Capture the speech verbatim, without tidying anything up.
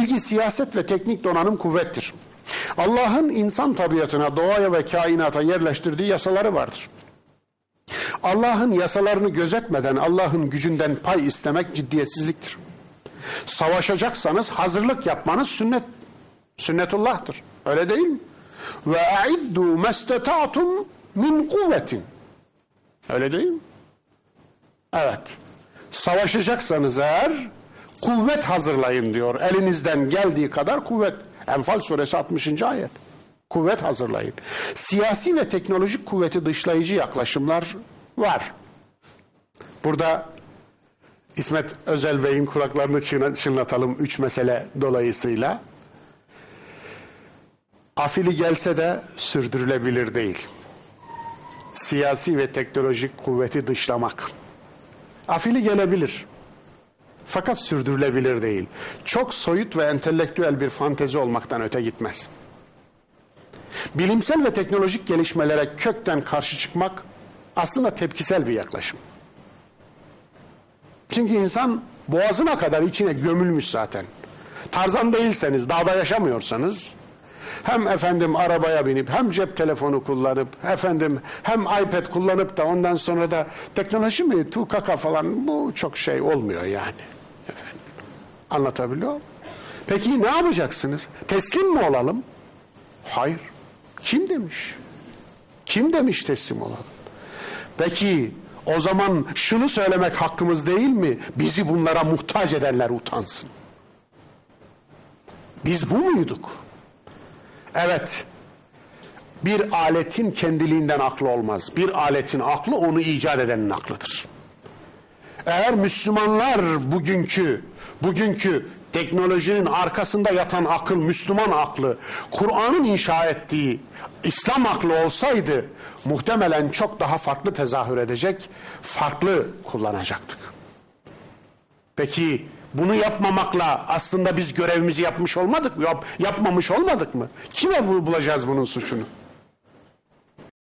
bilgi, siyaset ve teknik donanım kuvvettir. Allah'ın insan tabiatına, doğaya ve kainata yerleştirdiği yasaları vardır. Allah'ın yasalarını gözetmeden Allah'ın gücünden pay istemek ciddiyetsizliktir. Savaşacaksanız hazırlık yapmanız sünnet, sünnetullah'tır. Öyle değil mi? وَاَعِدُّوا مَسْتَتَعْتُمْ مِنْ قُوَّةٍ. Öyle değil mi? Evet. Savaşacaksanız eğer kuvvet hazırlayın diyor. Elinizden geldiği kadar kuvvet. Enfal suresi altmışıncı ayet. Kuvvet hazırlayın. Siyasi ve teknolojik kuvveti dışlayıcı yaklaşımlar var. Burada İsmet Özel Bey'in kulaklarını çınlatalım üç mesele dolayısıyla. Afili gelse de sürdürülebilir değil. Siyasi ve teknolojik kuvveti dışlamak. Afili gelebilir. Fakat sürdürülebilir değil. Çok soyut ve entelektüel bir fantezi olmaktan öte gitmez. Bilimsel ve teknolojik gelişmelere kökten karşı çıkmak aslında tepkisel bir yaklaşım. Çünkü insan boğazına kadar içine gömülmüş zaten. Tarzan değilseniz, dağda yaşamıyorsanız, hem efendim arabaya binip, hem cep telefonu kullanıp, efendim hem iPad kullanıp da ondan sonra da teknoloji mi, tukaka falan, bu çok şey olmuyor yani. Efendim. Anlatabiliyor muyum? Peki ne yapacaksınız? Teslim mi olalım? Hayır. Kim demiş? Kim demiş teslim olalım? Peki o zaman şunu söylemek hakkımız değil mi? Bizi bunlara muhtaç edenler utansın. Biz bu muyduk? Evet, bir aletin kendiliğinden aklı olmaz. Bir aletin aklı onu icat edenin aklıdır. Eğer Müslümanlar bugünkü, bugünkü teknolojinin arkasında yatan akıl, Müslüman aklı, Kur'an'ın inşa ettiği İslam aklı olsaydı, muhtemelen çok daha farklı tezahür edecek, farklı kullanacaktık. Peki, bunu yapmamakla aslında biz görevimizi yapmış olmadık mı? Yap, yapmamış olmadık mı? Kime bulacağız bunun suçunu?